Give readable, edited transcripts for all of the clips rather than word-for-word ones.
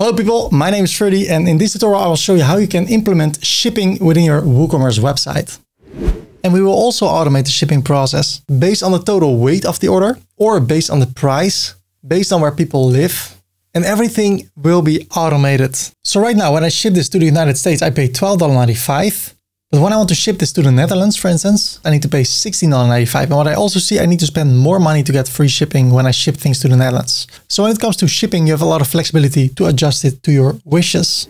Hello people, my name is Ferdy and in this tutorial I will show you how you can implement shipping within your WooCommerce website. And we will also automate the shipping process based on the total weight of the order or based on the price, based on where people live, and everything will be automated. So right now when I ship this to the United States, I pay $12.95. But when I want to ship this to the Netherlands, for instance, I need to pay $16.95. And what I also see, I need to spend more money to get free shipping when I ship things to the Netherlands. So when it comes to shipping, you have a lot of flexibility to adjust it to your wishes.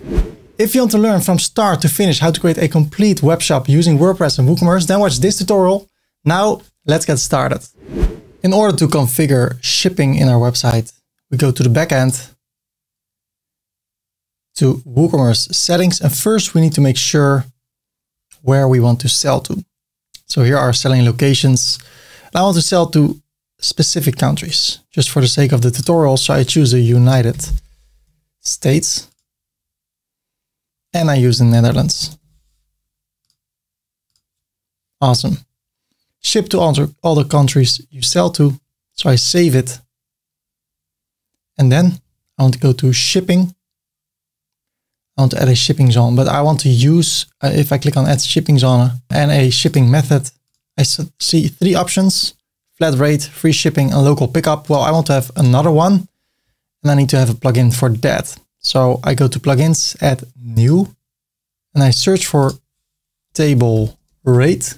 If you want to learn from start to finish how to create a complete web shop using WordPress and WooCommerce, then watch this tutorial. Now let's get started. In order to configure shipping in our website, we go to the backend, to WooCommerce settings. And first we need to make sure where we want to sell to. So here are selling locations. I want to sell to specific countries just for the sake of the tutorial. So I choose the United States and I use the Netherlands. Awesome. Ship to all the countries you sell to. So I save it. And then I want to go to shipping. I want to add a shipping zone, but I want to use, if I click on add shipping zone and a shipping method, I see three options, flat rate, free shipping and local pickup. Well, I want to have another one and I need to have a plugin for that. So I go to plugins, add new, and I search for table rate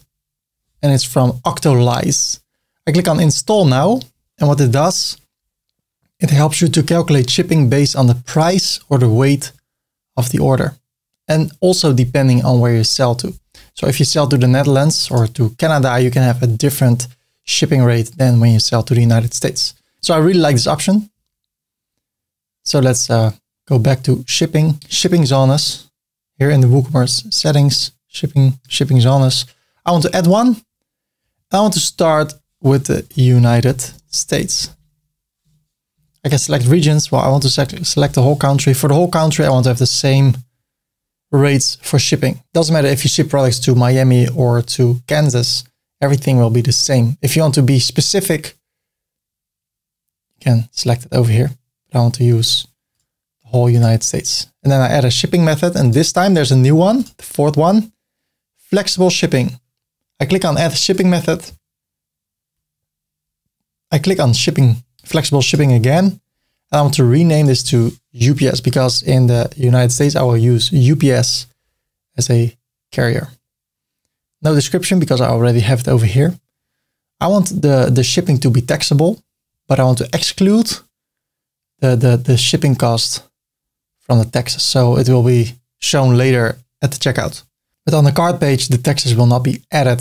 and it's from Octolize. I click on install now. And what it does, it helps you to calculate shipping based on the price or the weight of the order and also depending on where you sell to. So if you sell to the Netherlands or to Canada, you can have a different shipping rate than when you sell to the United States. So I really like this option. So let's go back to shipping zones here in the WooCommerce settings, shipping zones. I want to add one. I want to start with the United States. I can select regions. Well, I want to select the whole country. For the whole country, I want to have the same rates for shipping. Doesn't matter if you ship products to Miami or to Kansas, everything will be the same. If you want to be specific, you can select it over here. But I want to use the whole United States. And then I add a shipping method. And this time there's a new one, the fourth one, flexible shipping. I click on add shipping method. I click on flexible shipping again. I want to rename this to UPS because in the United States, I will use UPS as a carrier. No description because I already have it over here. I want the shipping to be taxable, but I want to exclude the shipping cost from the taxes. So it will be shown later at the checkout. But on the cart page, the taxes will not be added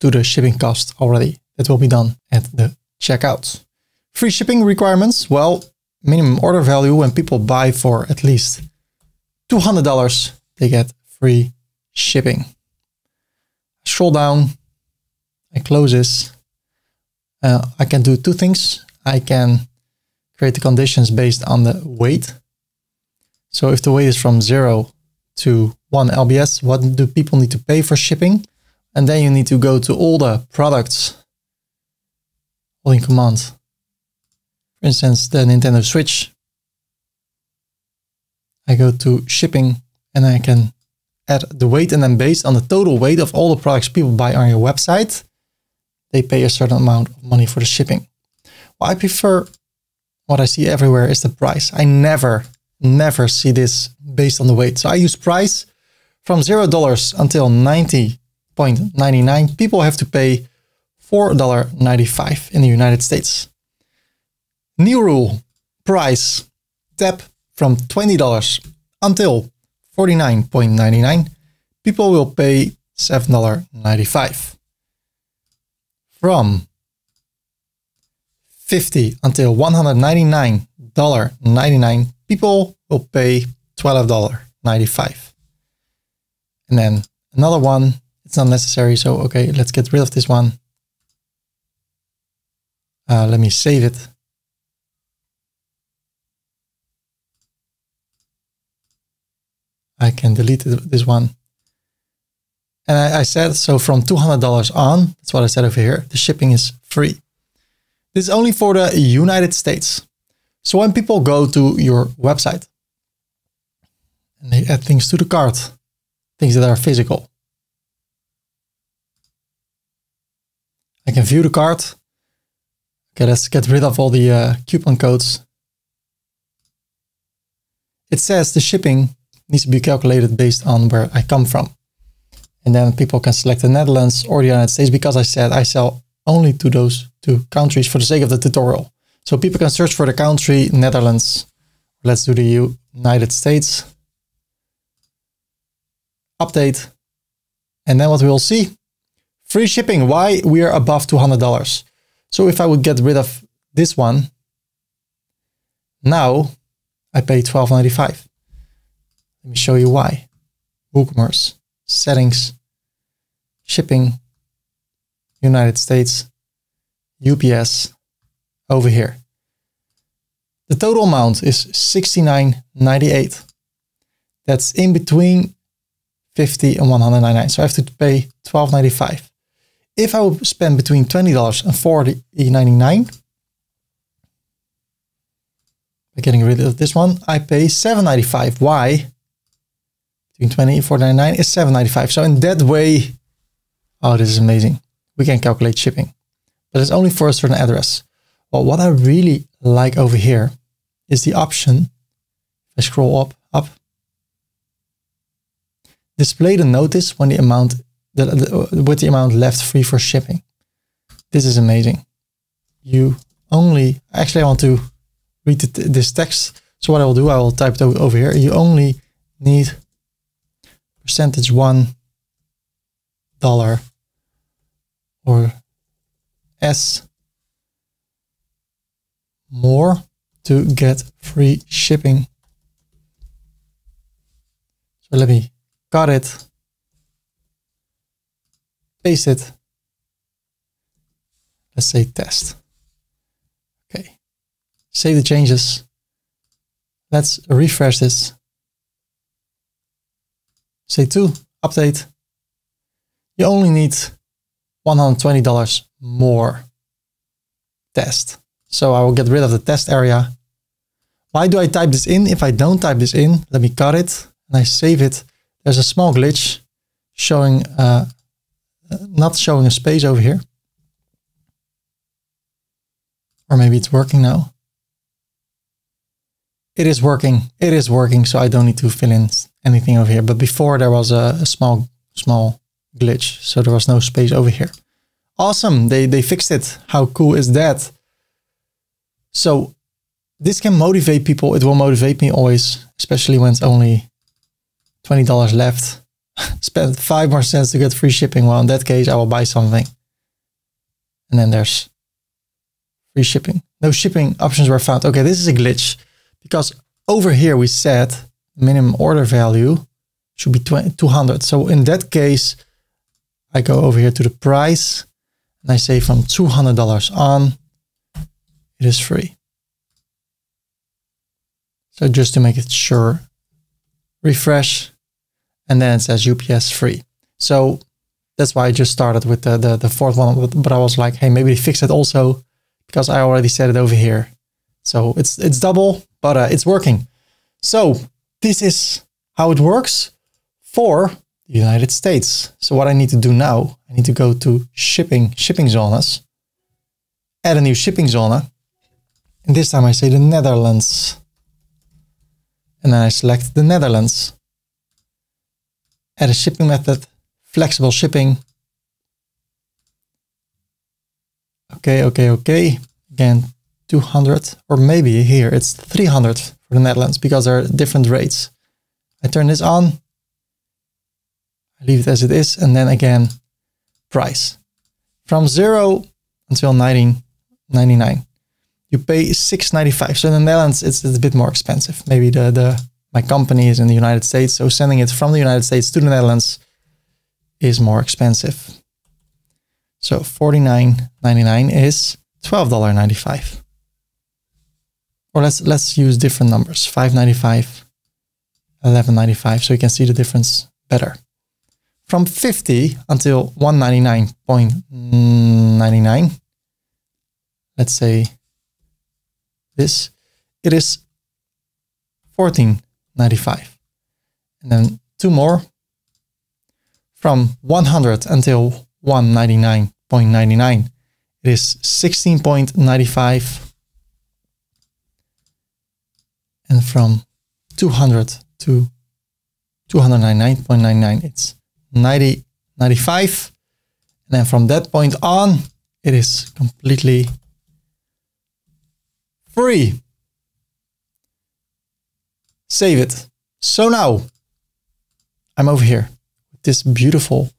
to the shipping cost already. That will be done at the checkout. Free shipping requirements. Well, minimum order value when people buy for at least $200, they get free shipping. Scroll down. I close this. I can do two things. I can create the conditions based on the weight. So if the weight is from 0 to 1 LBS, what do people need to pay for shipping? And then you need to go to all the products, all in command. For instance, the Nintendo Switch. I go to shipping and I can add the weight and then based on the total weight of all the products people buy on your website, they pay a certain amount of money for the shipping. Well, I prefer what I see everywhere is the price. I never see this based on the weight. So I use price from $0 until 90.99. People have to pay $4.95 in the United States. New rule, price tab from $20 until 49.99, people will pay $7.95. From $50 until $199.99, people will pay $12.95. And then another one, it's not necessary. So, okay, let's get rid of this one. Let me save it. I can delete this one. And I said, so from $200 on, that's what I said over here, the shipping is free. This is only for the United States. So when people go to your website, and they add things to the cart, things that are physical. I can view the cart. Okay, let's get rid of all the coupon codes. It says the shipping needs to be calculated based on where I come from. And then people can select the Netherlands or the United States, because I said I sell only to those two countries for the sake of the tutorial. So people can search for the country Netherlands. Let's do the United States. Update. And then what we will see, free shipping, why we are above $200. So if I would get rid of this one, now I pay $12.95. Let me show you why. WooCommerce, settings, shipping, United States, UPS, over here. The total amount is $69.98. That's in between $50 and $199. So I have to pay $12.95. If I would spend between $20 and $40.99, by getting rid of this one, I pay $7.95. Why? Between $20 and $4.99 is $7.95. So in that way, oh, this is amazing. We can calculate shipping, but it's only for a certain address. Well, what I really like over here is the option. I scroll up. Display the notice when the amount with the amount left free for shipping. This is amazing. You only actually I want to read this text. So what I will do, I will type it over here. You only need $1 or S more to get free shipping. So let me cut it, paste it. Let's say test. Okay. Save the changes. Let's refresh this. Say to update. You only need $120 more. Test. So I will get rid of the test area. Why do I type this in? If I don't type this in, let me cut it and I save it. There's a small glitch showing, not showing a space over here. Or maybe it's working now. It is working. It is working. So I don't need to fill in anything over here. But before there was a small glitch. So there was no space over here. Awesome. They fixed it. How cool is that? So this can motivate people. It will motivate me always, especially when it's only $20 left. Spend 5 more cents to get free shipping. Well, in that case, I will buy something. And then there's free shipping. No shipping options were found. Okay, this is a glitch because over here we said minimum order value should be 200. So in that case, I go over here to the price and I say from $200 on, it is free. So just to make it sure, refresh, and then it says UPS free. So that's why I just started with the fourth one, but I was like, hey, maybe they fixed it also because I already said it over here. So it's double, but it's working. So this is how it works for the United States. So what I need to do now, I need to go to shipping zones, add a new shipping zone. And this time I say the Netherlands. And then I select the Netherlands. Add a shipping method, flexible shipping. Okay. Again, 200, or maybe here it's 300 for the Netherlands because there are different rates. I turn this on. I leave it as it is. And then again, price from 0 until 19.99. You pay $6.95. So in the Netherlands, it's a bit more expensive. Maybe my company is in the United States. So sending it from the United States to the Netherlands is more expensive. So $49.99 is $12.95. Or let's use different numbers. $5.95, $11.95. So you can see the difference better. From 50 until 199.99, let's say this, it is $14.95. and then two more from 100 until 199.99. It is 16.95, and from 200 to 299.99 it's 90.95, and then from that point on it is completely free. Save it. So now I'm over here with this beautiful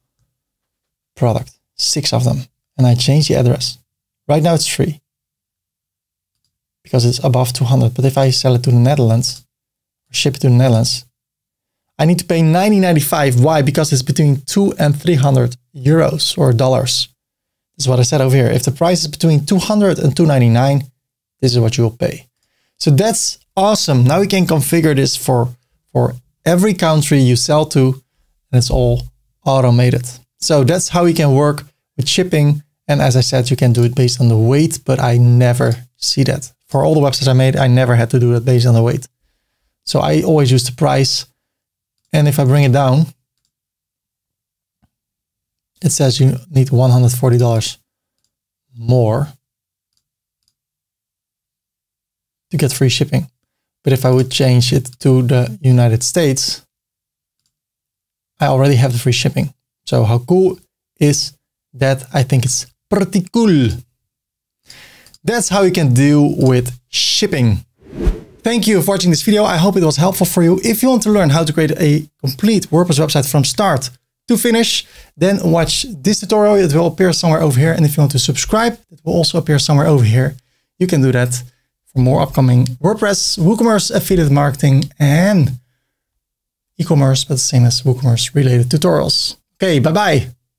product, 6 of them, and I change the address. Right now it's free because it's above 200, but if I sell it to the Netherlands, or ship it to the Netherlands, I need to pay 90.95. Why? Because it's between 200 and 300 euros or dollars. This is what I said over here. If the price is between 200 and 299, this is what you will pay. So that's awesome. Now we can configure this for every country you sell to, and it's all automated. So that's how you can work with shipping. And as I said, you can do it based on the weight, but I never see that. For all the websites I made, I never had to do that based on the weight. So I always use the price. And if I bring it down, it says you need $140 more to get free shipping. But if I would change it to the United States, I already have the free shipping. So how cool is that? I think it's pretty cool. That's how you can deal with shipping. Thank you for watching this video. I hope it was helpful for you. If you want to learn how to create a complete WordPress website from start to finish, then watch this tutorial. It will appear somewhere over here. And if you want to subscribe, it will also appear somewhere over here. You can do that for more upcoming WordPress, WooCommerce, affiliate marketing, and e-commerce, but the same as WooCommerce related tutorials. Okay, bye-bye.